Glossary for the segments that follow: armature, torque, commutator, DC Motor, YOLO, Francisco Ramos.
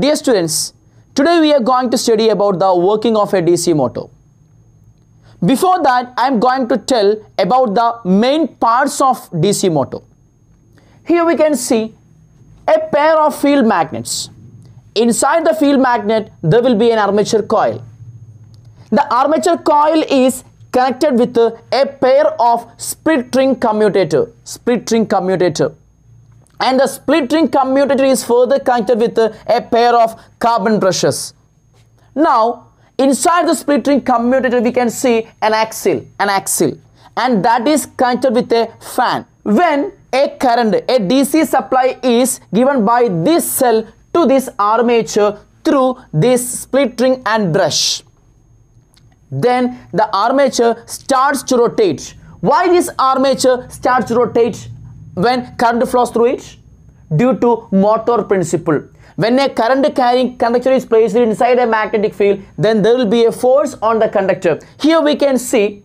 Dear students, today we are going to study about the working of a DC motor. Before that, I am going to tell about the main parts of DC motor. Here we can see a pair of field magnets. Inside the field magnet, there will be an armature coil. The armature coil is connected with a pair of split ring commutator, and the split ring commutator is further connected with a pair of carbon brushes. Now inside the split ring commutator we can see an axle, and that is connected with a fan. When a current, a DC supply is given by this cell to this armature through this split ring and brush, then the armature starts to rotate. Why this armature starts to rotate when current flows through it? Due to motor principle. When a current carrying conductor is placed inside a magnetic field, then there will be a force on the conductor. Here we can see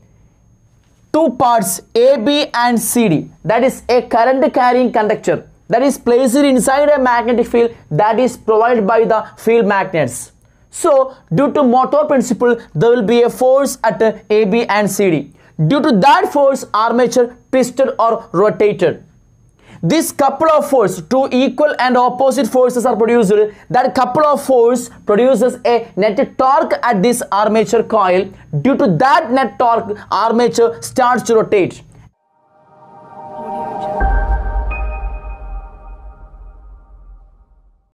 two parts, AB and CD. That is a current carrying conductor that is placed inside a magnetic field that is provided by the field magnets. So, due to motor principle, there will be a force at AB and CD. Due to that force, armature twisted or rotated. This couple of force, two equal and opposite forces are produced. That couple of force produces a net torque at this armature coil. Due to that net torque, armature starts to rotate.